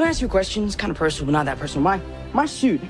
Can I ask you a question? It's kind of personal, but not that personal. My suit,